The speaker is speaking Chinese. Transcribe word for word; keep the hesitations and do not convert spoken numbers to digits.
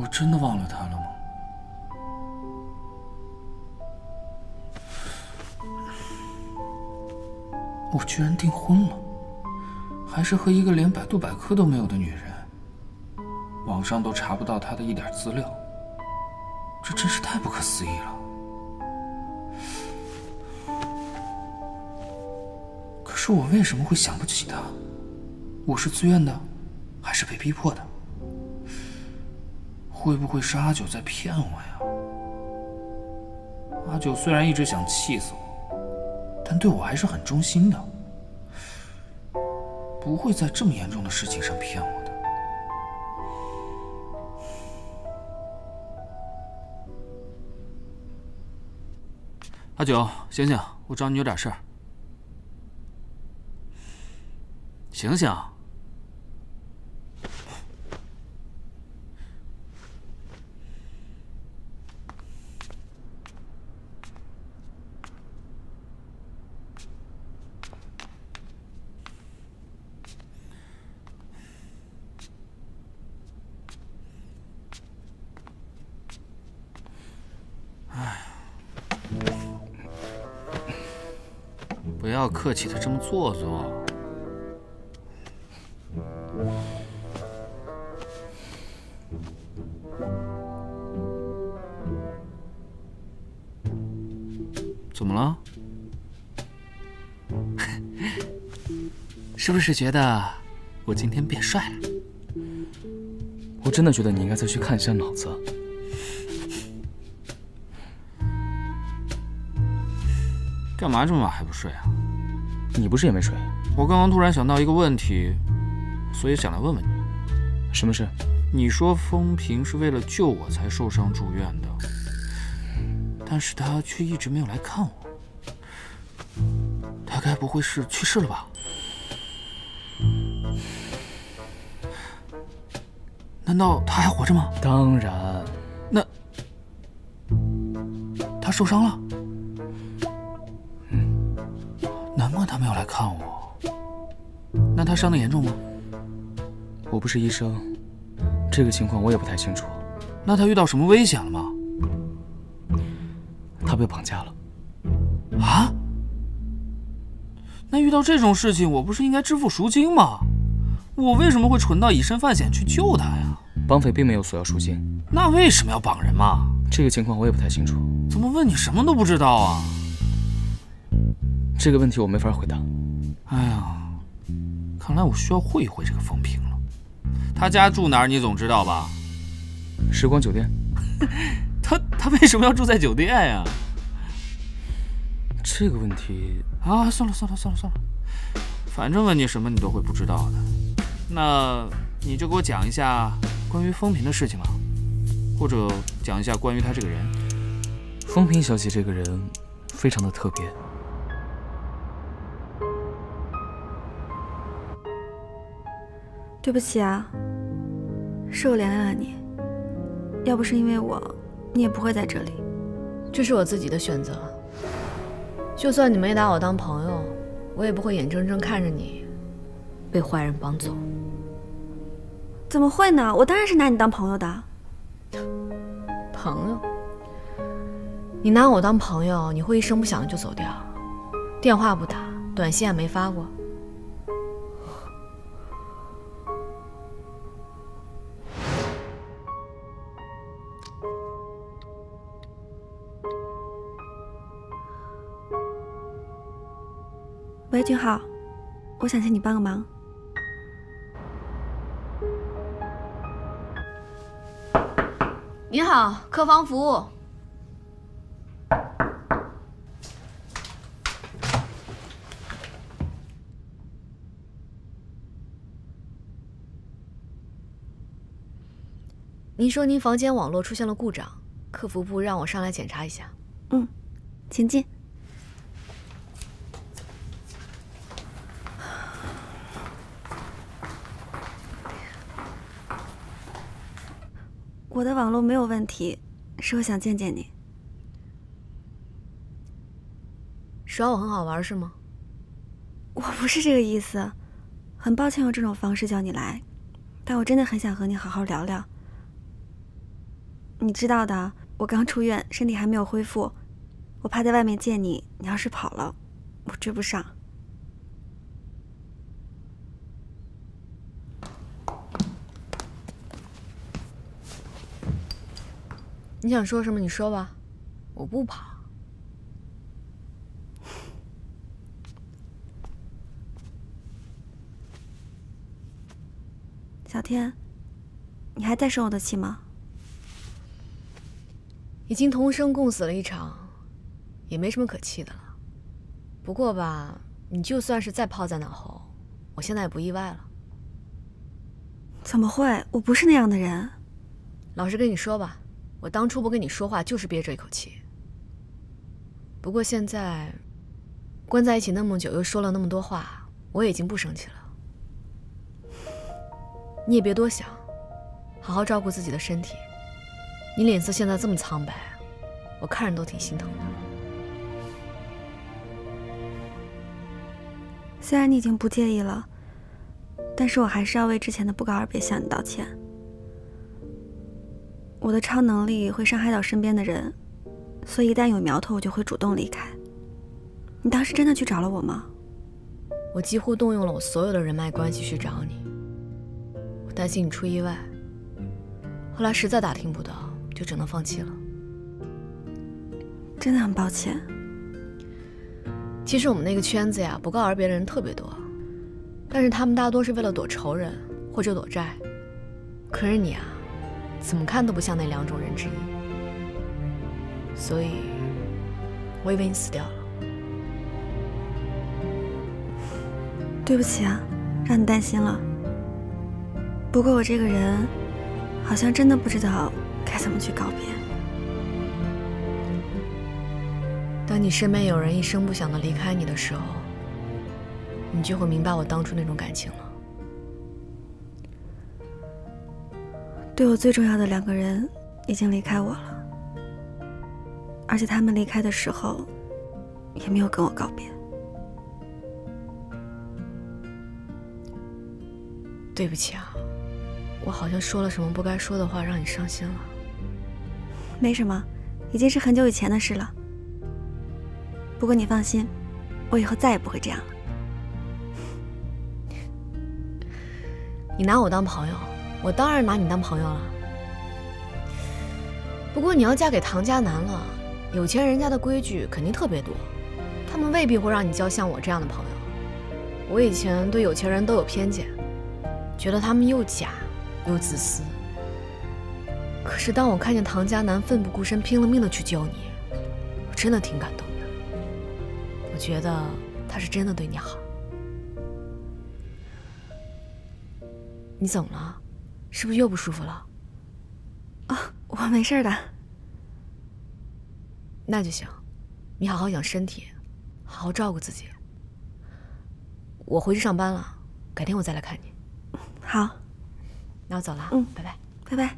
我真的忘了他了吗？ 我居然订婚了，还是和一个连百度百科都没有的女人。网上都查不到她的一点资料，这真是太不可思议了。可是我为什么会想不起她？我是自愿的，还是被逼迫的？会不会是阿九在骗我呀？阿九虽然一直想气死我。 但对我还是很忠心的，不会在这么严重的事情上骗我的。阿九，醒醒，我找你有点事儿。醒醒！不要客气的这么做作。怎么了？是不是觉得我今天变帅了？我真的觉得你应该再去看一下脑子。 干嘛这么晚还不睡啊？你不是也没睡？我刚刚突然想到一个问题，所以想来问问你。什么事？你说风平是为了救我才受伤住院的，但是他却一直没有来看我。他该不会是去世了吧？难道他还活着吗？当然。那他受伤了？ 难怪他没有来看我。那他伤得严重吗？我不是医生，这个情况我也不太清楚。那他遇到什么危险了吗？他被绑架了。啊？那遇到这种事情，我不是应该支付赎金吗？我为什么会蠢到以身犯险去救他呀？绑匪并没有索要赎金。那为什么要绑人嘛？这个情况我也不太清楚。怎么问你什么都不知道啊？ 这个问题我没法回答。哎呀，看来我需要会一会这个风评了。他家住哪儿？你总知道吧？时光酒店。他他为什么要住在酒店呀？这个问题啊，算了算了算了算了，反正问你什么你都会不知道的。那你就给我讲一下关于风评的事情吧，或者讲一下关于他这个人。风评小姐这个人非常的特别。 对不起啊，是我连累了你。要不是因为我，你也不会在这里。这是我自己的选择。就算你没拿我当朋友，我也不会眼睁睁看着你被坏人绑走。怎么会呢？我当然是拿你当朋友的。朋友？你拿我当朋友，你会一声不响的就走掉，电话不打，短信也没发过。 喂，俊浩，我想请你帮个忙。您好，客房服务。您说您房间网络出现了故障，客服部让我上来检查一下。嗯，请进。 我的网络没有问题，是我想见见你。耍我很好玩是吗？我不是这个意思，很抱歉用这种方式叫你来，但我真的很想和你好好聊聊。你知道的，我刚出院，身体还没有恢复，我怕在外面见你，你要是跑了，我追不上。你想说什么？你说吧，我不跑。小天，你还在生我的气吗？ 已经同生共死了一场，也没什么可气的了。不过吧，你就算是再泡在脑后，我现在也不意外了。怎么会？我不是那样的人。老实跟你说吧，我当初不跟你说话就是憋着一口气。不过现在，关在一起那么久，又说了那么多话，我也已经不生气了。你也别多想，好好照顾自己的身体。 你脸色现在这么苍白，我看着都挺心疼的。虽然你已经不介意了，但是我还是要为之前的不告而别向你道歉。我的超能力会伤害到身边的人，所以一旦有苗头，我就会主动离开。你当时真的去找了我吗？我几乎动用了我所有的人脉关系去找你，我担心你出意外，后来实在打听不到。 就只能放弃了，真的很抱歉。其实我们那个圈子呀，不告而别的人特别多，但是他们大多是为了躲仇人或者躲债。可是你啊，怎么看都不像那两种人之一，所以我以为你死掉了。对不起啊，让你担心了。不过我这个人，好像真的不知道 该怎么去告别？当你身边有人一声不响的离开你的时候，你就会明白我当初那种感情了。对我最重要的两个人已经离开我了，而且他们离开的时候也没有跟我告别。对不起啊，我好像说了什么不该说的话，让你伤心了。 没什么，已经是很久以前的事了。不过你放心，我以后再也不会这样了。你拿我当朋友，我当然拿你当朋友了。不过你要嫁给唐家男了，有钱人家的规矩肯定特别多，他们未必会让你交像我这样的朋友。我以前对有钱人都有偏见，觉得他们又假又自私。 可是当我看见唐家男奋不顾身、拼了命的去救你，我真的挺感动的。我觉得他是真的对你好。你怎么了？是不是又不舒服了？啊，我没事的。那就行，你好好养身体，好好照顾自己。我回去上班了，改天我再来看你。好，那我走了。嗯，拜拜，拜拜。